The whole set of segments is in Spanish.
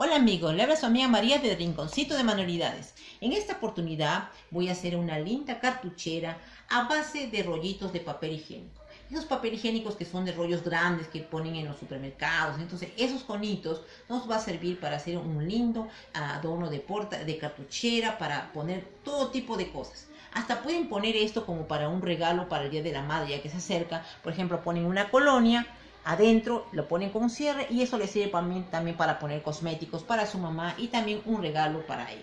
Hola amigos, le habla su amiga María de Rinconcito de Manualidades. En esta oportunidad voy a hacer una linda cartuchera a base de rollitos de papel higiénico. Esos papel higiénicos que son de rollos grandes que ponen en los supermercados. Entonces esos conitos nos va a servir para hacer un lindo adorno de cartuchera, para poner todo tipo de cosas. Hasta pueden poner esto como para un regalo para el Día de la Madre, ya que se acerca. Por ejemplo, ponen una colonia adentro, lo ponen con un cierre y eso le sirve también para poner cosméticos para su mamá y también un regalo para ella.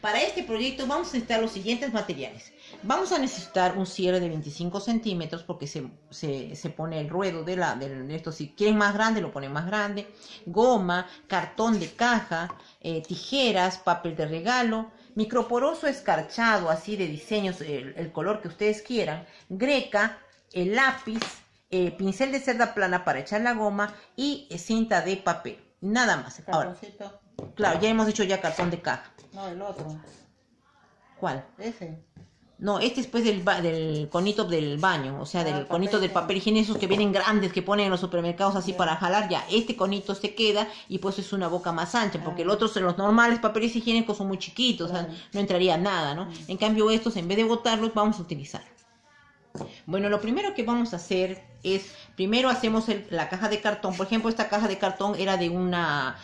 Para este proyecto vamos a necesitar los siguientes materiales. Vamos a necesitar un cierre de 25 centímetros porque se pone el ruedo de esto. Si quieren más grande, lo ponen más grande. Goma, cartón de caja, tijeras, papel de regalo, microporoso escarchado, así de diseños, el color que ustedes quieran, greca, el lápiz, pincel de cerda plana para echar la goma y cinta de papel, nada más. Ahora, claro, ya hemos dicho ya cartón de caja. No, el otro. ¿Cuál? Ese. No, este es pues del conito del baño, o sea, del conito del papel higiénico, esos que vienen grandes, que ponen en los supermercados así para jalar. Ya, este conito se queda y pues es una boca más ancha, porque el otro, los normales papeles higiénicos son muy chiquitos, o sea, no entraría nada, ¿no? En cambio estos, en vez de botarlos, vamos a utilizar. Bueno, lo primero que vamos a hacer es, primero hacemos la caja de cartón. Por ejemplo, esta caja de cartón era de una,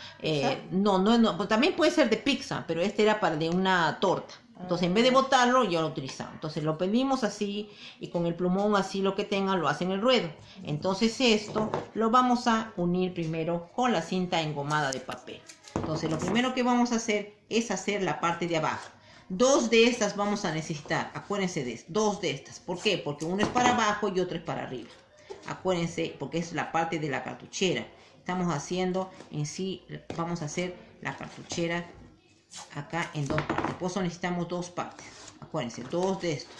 no, también puede ser de pizza, pero este era de una torta. Entonces, en vez de botarlo, yo lo utilizaba. Entonces, lo pedimos así y con el plumón así lo que tengan, lo hacen el ruedo. Entonces, esto lo vamos a unir primero con la cinta engomada de papel. Entonces, lo primero que vamos a hacer es hacer la parte de abajo. Dos de estas vamos a necesitar, acuérdense de esto, dos de estas. ¿Por qué? Porque una es para abajo y otra es para arriba. Acuérdense, porque es la parte de la cartuchera. Estamos haciendo en sí, vamos a hacer la cartuchera acá en dos partes. Por eso necesitamos dos partes. Acuérdense, dos de estos.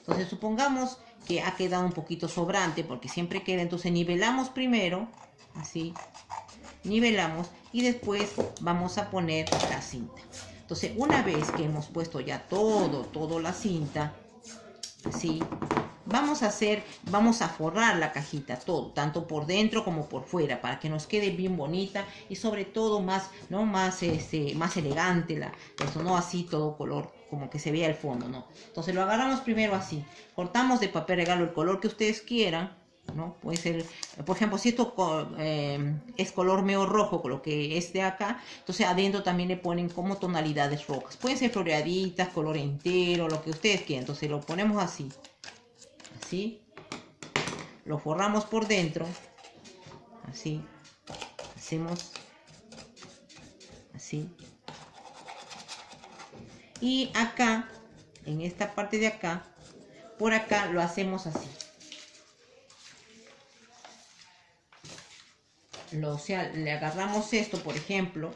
Entonces supongamos que ha quedado un poquito sobrante, porque siempre queda. Entonces nivelamos primero, así, nivelamos y después vamos a poner la cinta. Entonces, una vez que hemos puesto ya toda la cinta, así, vamos a forrar la cajita, todo, tanto por dentro como por fuera, para que nos quede bien bonita y sobre todo más, ¿no? más elegante, esto, no así todo color, como que se vea el fondo, ¿no? Entonces, lo agarramos primero así, cortamos de papel regalo el color que ustedes quieran, ¿no? Puede ser, por ejemplo, si esto es color medio rojo, con lo que es de acá, entonces adentro también le ponen como tonalidades rojas. Pueden ser floreaditas, color entero, lo que ustedes quieran. Entonces lo ponemos así, así, lo forramos por dentro, así, hacemos así. Y acá, en esta parte de acá, por acá lo hacemos así. O sea, le agarramos esto, por ejemplo,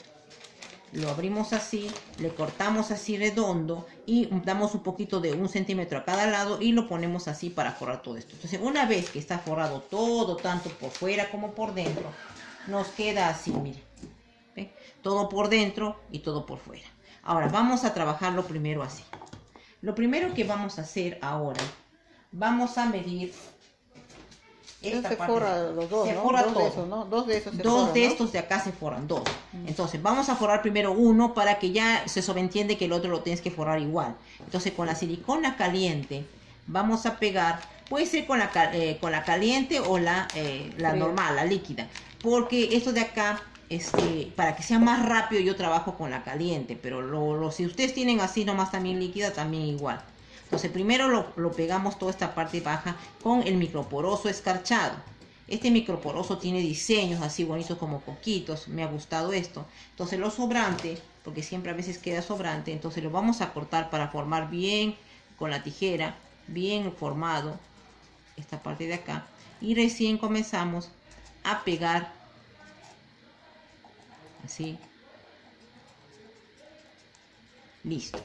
lo abrimos así, le cortamos así redondo y damos un poquito de un centímetro a cada lado y lo ponemos así para forrar todo esto. Entonces, una vez que está forrado todo, tanto por fuera como por dentro, nos queda así, miren. ¿Ve? Todo por dentro y todo por fuera. Ahora, vamos a trabajarlo primero así. Lo primero que vamos a hacer ahora, vamos a medir. Se forran los dos, ¿no? Dos de esos se forran, dos de estos de acá se forran, dos. Entonces, vamos a forrar primero uno para que ya se sobreentiende que el otro lo tienes que forrar igual. Entonces, con la silicona caliente vamos a pegar, puede ser con la caliente o la normal, la líquida. Porque esto de acá, para que sea más rápido, yo trabajo con la caliente. Pero si ustedes tienen así nomás también líquida, también igual. Entonces primero lo pegamos toda esta parte baja con el microporoso escarchado. Este microporoso tiene diseños así bonitos como coquitos. Me ha gustado esto. Entonces lo sobrante, porque siempre a veces queda sobrante, entonces lo vamos a cortar para formar bien con la tijera, bien formado esta parte de acá. Y recién comenzamos a pegar así. Listo.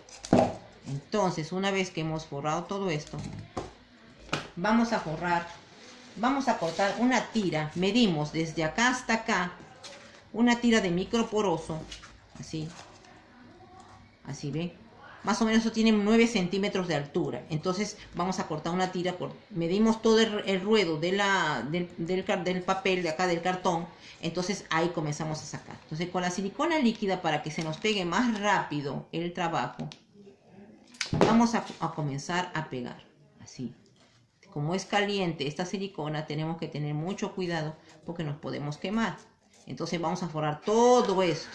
Entonces, una vez que hemos forrado todo esto, vamos a cortar una tira, medimos desde acá hasta acá, una tira de microporoso, así, así, ¿ven? más o menos eso tiene 9 centímetros de altura. Entonces vamos a cortar una tira, medimos todo el ruedo del papel de acá, del cartón. Entonces ahí comenzamos a sacar. Entonces con la silicona líquida, para que se nos pegue más rápido el trabajo, vamos a comenzar a pegar así. Como es caliente esta silicona, tenemos que tener mucho cuidado porque nos podemos quemar. Entonces vamos a forrar todo esto.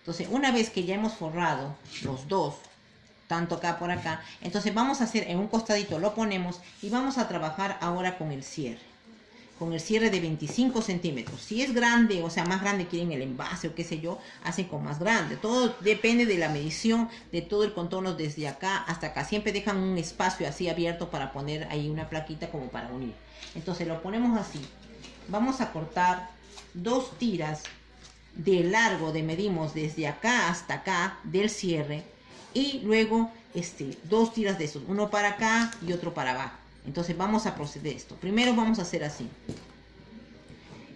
Entonces una vez que ya hemos forrado los dos, tanto acá por acá, entonces vamos a hacer en un costadito lo ponemos y vamos a trabajar ahora con el cierre. Con el cierre de 25 centímetros. Si es grande, o sea, más grande quieren el envase o qué sé yo, hacen con más grande. Todo depende de la medición de todo el contorno desde acá hasta acá. Siempre dejan un espacio así abierto para poner ahí una plaquita como para unir. Entonces lo ponemos así. Vamos a cortar dos tiras de largo, de medimos desde acá hasta acá del cierre. Y luego dos tiras de esos, uno para acá y otro para abajo. Entonces vamos a proceder esto. Primero vamos a hacer así.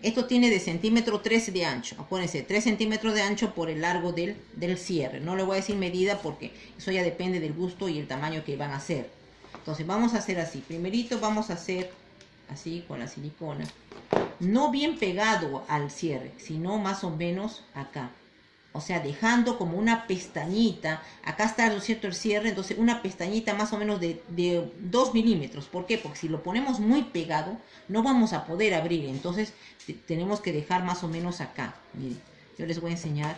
Esto tiene de centímetro 3 de ancho. Acuérdense, 3 centímetros de ancho por el largo del cierre. No le voy a decir medida porque eso ya depende del gusto y el tamaño que van a hacer. Entonces vamos a hacer así. Primerito vamos a hacer así con la silicona. No bien pegado al cierre, sino más o menos acá. O sea, dejando como una pestañita. Acá está, ¿no es cierto?, el cierre. Entonces, una pestañita más o menos de 2 milímetros. ¿Por qué? Porque si lo ponemos muy pegado, no vamos a poder abrir. Entonces, tenemos que dejar más o menos acá. Miren, yo les voy a enseñar.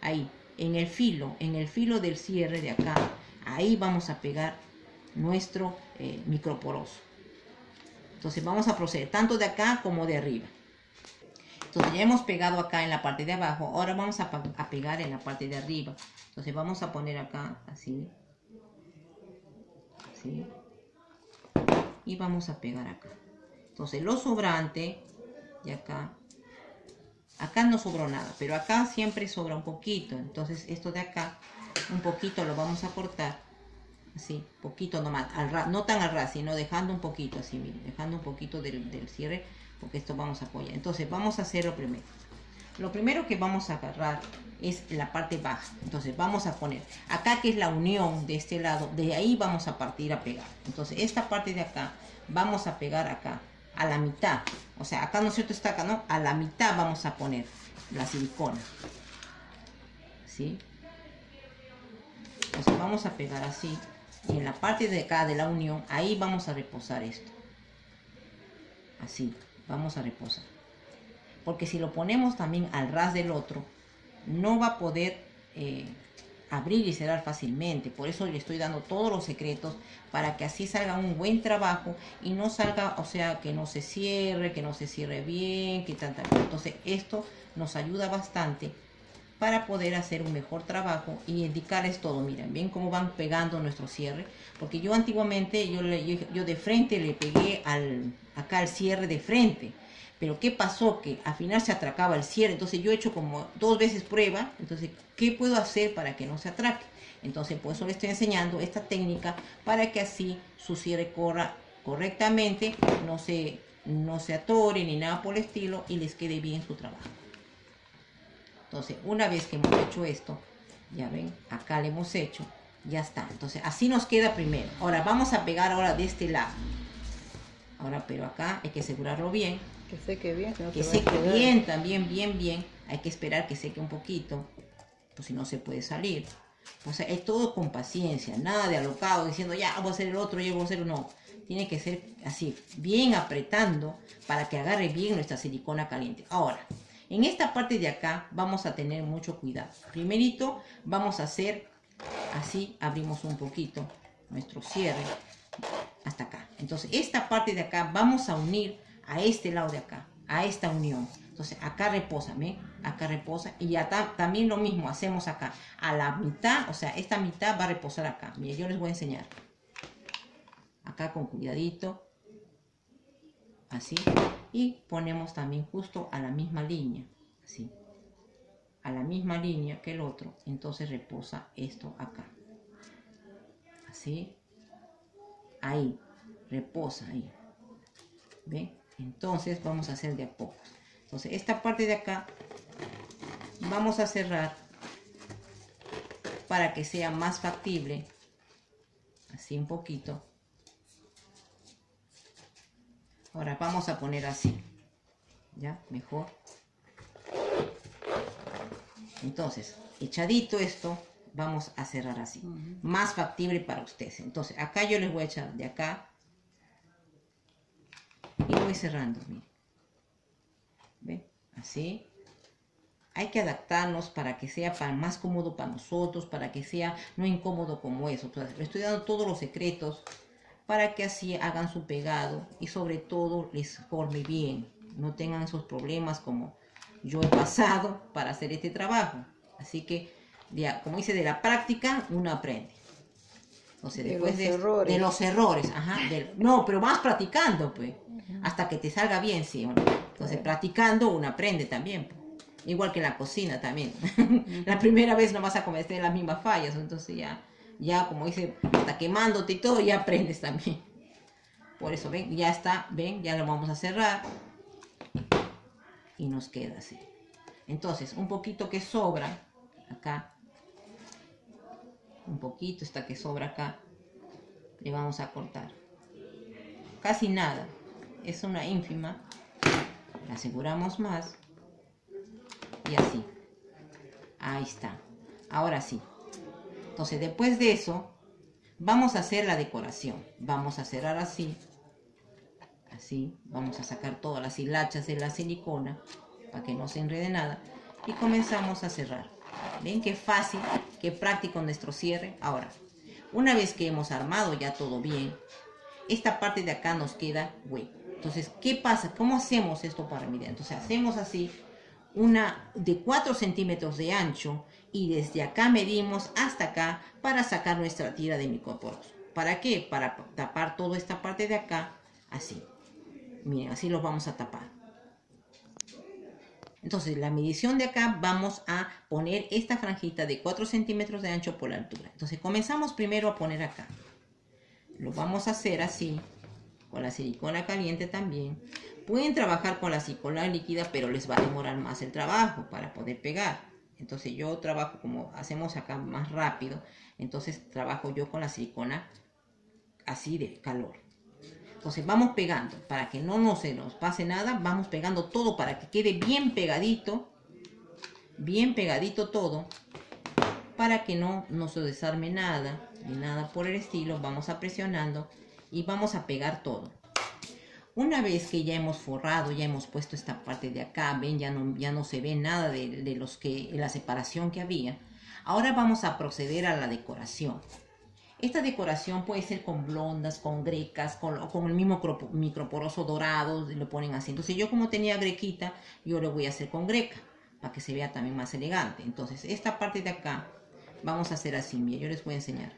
Ahí, en el filo del cierre de acá. Ahí vamos a pegar nuestro microporoso. Entonces, vamos a proceder tanto de acá como de arriba. Entonces ya hemos pegado acá en la parte de abajo, ahora vamos a pegar en la parte de arriba. Entonces vamos a poner acá así, así, y vamos a pegar acá. Entonces lo sobrante de acá, acá no sobró nada, pero acá siempre sobra un poquito. Entonces esto de acá, un poquito lo vamos a cortar, así, poquito nomás, no tan al ras, sino dejando un poquito así, miren, dejando un poquito del cierre. Porque esto vamos a apoyar. Entonces vamos a hacer lo primero. Lo primero que vamos a agarrar es la parte baja. Entonces vamos a poner acá, que es la unión de este lado. De ahí vamos a partir a pegar. Entonces esta parte de acá vamos a pegar acá, a la mitad. O sea, acá, ¿no es cierto?, está acá, ¿no? A la mitad vamos a poner la silicona. ¿Sí? Entonces vamos a pegar así. Y en la parte de acá de la unión, ahí vamos a reposar esto. Así. Vamos a reposar, porque si lo ponemos también al ras del otro, no va a poder abrir y cerrar fácilmente. Por eso le estoy dando todos los secretos, para que así salga un buen trabajo y no salga, o sea, que no se cierre, bien, que tanta. Entonces esto nos ayuda bastante para poder hacer un mejor trabajo y indicarles todo. Miren, ven cómo van pegando nuestro cierre, porque yo antiguamente, yo de frente le pegué acá al cierre de frente, pero ¿qué pasó? Que al final se atracaba el cierre. Entonces yo he hecho como 2 veces prueba. Entonces, ¿qué puedo hacer para que no se atraque? Entonces por eso le estoy enseñando esta técnica, para que así su cierre corra correctamente, no se atore ni nada por el estilo, y les quede bien su trabajo. Entonces, una vez que hemos hecho esto, ya ven, acá le hemos hecho, ya está. Entonces, así nos queda primero. Ahora, vamos a pegar ahora de este lado. Ahora, pero acá hay que asegurarlo bien. Que seque bien. Que seque bien, también bien. Hay que esperar que seque un poquito, pues si no se puede salir. O sea, es todo con paciencia, nada de alocado, diciendo, ya, voy a hacer el otro, yo voy a hacer uno. No. Tiene que ser así, bien apretando, para que agarre bien nuestra silicona caliente. Ahora, en esta parte de acá vamos a tener mucho cuidado. Primerito vamos a hacer así, abrimos un poquito nuestro cierre hasta acá. Entonces esta parte de acá vamos a unir a este lado de acá, a esta unión. Entonces acá reposa, ¿ven? Acá reposa, y acá también lo mismo hacemos acá. A la mitad, o sea, esta mitad va a reposar acá. Miren, yo les voy a enseñar. Acá con cuidadito. Así. Y ponemos también justo a la misma línea, así, a la misma línea que el otro. Entonces reposa esto acá, así, ahí, reposa ahí, ¿ven? Entonces vamos a hacer de a pocos. Entonces esta parte de acá vamos a cerrar para que sea más factible. Así un poquito. Ahora vamos a poner así. Ya, mejor. Entonces, echadito esto, vamos a cerrar así. Más factible para ustedes. Entonces, acá yo les voy a echar de acá. Y voy cerrando, miren. ¿Ven? Así. Hay que adaptarnos para que sea más cómodo para nosotros, para que sea no incómodo como eso. Entonces, les estoy dando todos los secretos para que así hagan su pegado y sobre todo les forme bien. No tengan esos problemas como yo he pasado para hacer este trabajo. Así que, ya, como dice, de la práctica uno aprende. Entonces, después de los errores, ajá, no, pero vas practicando, pues, hasta que te salga bien, sí. Entonces, practicando uno aprende también, pues. Igual que en la cocina también. La primera vez no vas a cometer las mismas fallas, entonces ya como dice, hasta quemándote y todo, ya aprendes también. Por eso, ven, ya está, ven, ya lo vamos a cerrar. Y nos queda así. Entonces, un poquito que sobra acá. Un poquito, esta que sobra acá. Le vamos a cortar. Casi nada. Es una ínfima. La aseguramos más. Y así, ahí está. Ahora sí. Entonces, después de eso, vamos a hacer la decoración. Vamos a cerrar así. Así, vamos a sacar todas las hilachas de la silicona para que no se enrede nada. Y comenzamos a cerrar. ¿Ven qué fácil, qué práctico nuestro cierre? Ahora, una vez que hemos armado ya todo bien, esta parte de acá nos queda hueco. Entonces, ¿qué pasa? ¿Cómo hacemos esto para mirar? Entonces, hacemos así. Una de 4 centímetros de ancho y desde acá medimos hasta acá para sacar nuestra tira de microporos. ¿Para qué? Para tapar toda esta parte de acá así. Miren, así los vamos a tapar. Entonces, la medición de acá vamos a poner esta franjita de 4 centímetros de ancho por la altura. Entonces, comenzamos primero a poner acá. Lo vamos a hacer así, con la silicona caliente también. Pueden trabajar con la silicona líquida, pero les va a demorar más el trabajo para poder pegar. Entonces yo trabajo como hacemos acá más rápido. Entonces trabajo yo con la silicona así de calor. Entonces vamos pegando. Para que no se nos pase nada, vamos pegando todo para que quede bien pegadito. Bien pegadito todo. Para que no se desarme nada, ni nada por el estilo. Vamos a presionando y vamos a pegar todo. Una vez que ya hemos forrado, ya hemos puesto esta parte de acá, ven, ya no se ve nada de la separación que había. Ahora vamos a proceder a la decoración. Esta decoración puede ser con blondas, con grecas, con el mismo microporoso dorado, lo ponen así. Entonces yo como tenía grequita, yo lo voy a hacer con greca, para que se vea también más elegante. Entonces esta parte de acá vamos a hacer así, mira, yo les voy a enseñar.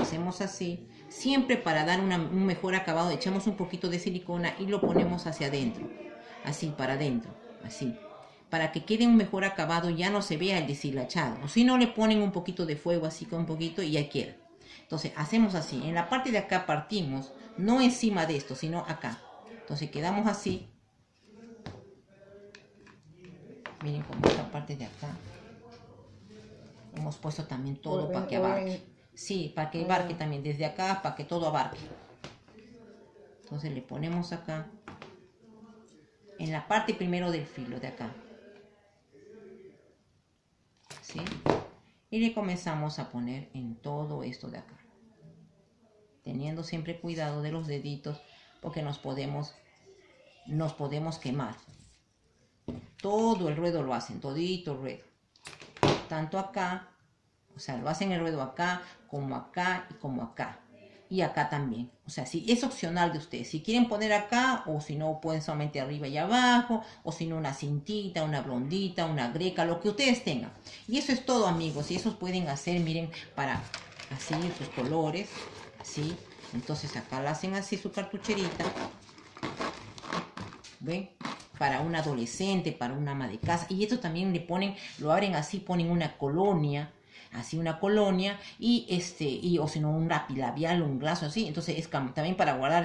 Hacemos así. Siempre para dar un mejor acabado echamos un poquito de silicona y lo ponemos hacia adentro, así para adentro, así, para que quede un mejor acabado, ya no se vea el deshilachado, o si no le ponen un poquito de fuego así con un poquito y ya queda. Entonces hacemos así, en la parte de acá partimos, no encima de esto, sino acá, entonces quedamos así, miren como esta parte de acá, hemos puesto también todo para que abarque. Sí, para que abarque también, desde acá, para que todo abarque. Entonces le ponemos acá, en la parte primero del filo de acá. ¿Sí? Y le comenzamos a poner en todo esto de acá. Teniendo siempre cuidado de los deditos, porque nos podemos quemar. Todo el ruedo lo hacen, todito el ruedo. Tanto acá. O sea, lo hacen el ruedo acá, como acá y como acá. Y acá también. O sea, si es opcional de ustedes. Si quieren poner acá, o si no, pueden solamente arriba y abajo. O si no, una cintita, una blondita, una greca, lo que ustedes tengan. Y eso es todo, amigos. Y esos pueden hacer, miren, para así sus colores. Así. Entonces acá la hacen así su cartucherita. ¿Ven? Para un adolescente, para una ama de casa. Y esto también le ponen, lo abren así, ponen una colonia. así una colonia y o si no un lápiz labial o un glaso así, entonces es también para guardar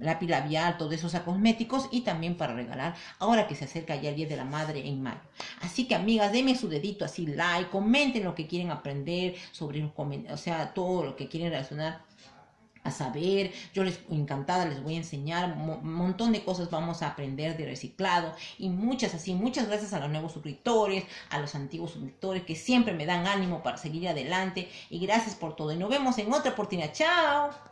lápiz labial, todos esos cosméticos y también para regalar ahora que se acerca ya el Día de la Madre en mayo. Así que amigas, denme su dedito así like, comenten lo que quieren aprender sobre los comentarios, o sea, todo lo que quieren relacionar a saber, yo les encantada les voy a enseñar un montón de cosas, vamos a aprender de reciclado y muchas así, muchas gracias a los nuevos suscriptores, a los antiguos suscriptores que siempre me dan ánimo para seguir adelante y gracias por todo y nos vemos en otra oportunidad, chao.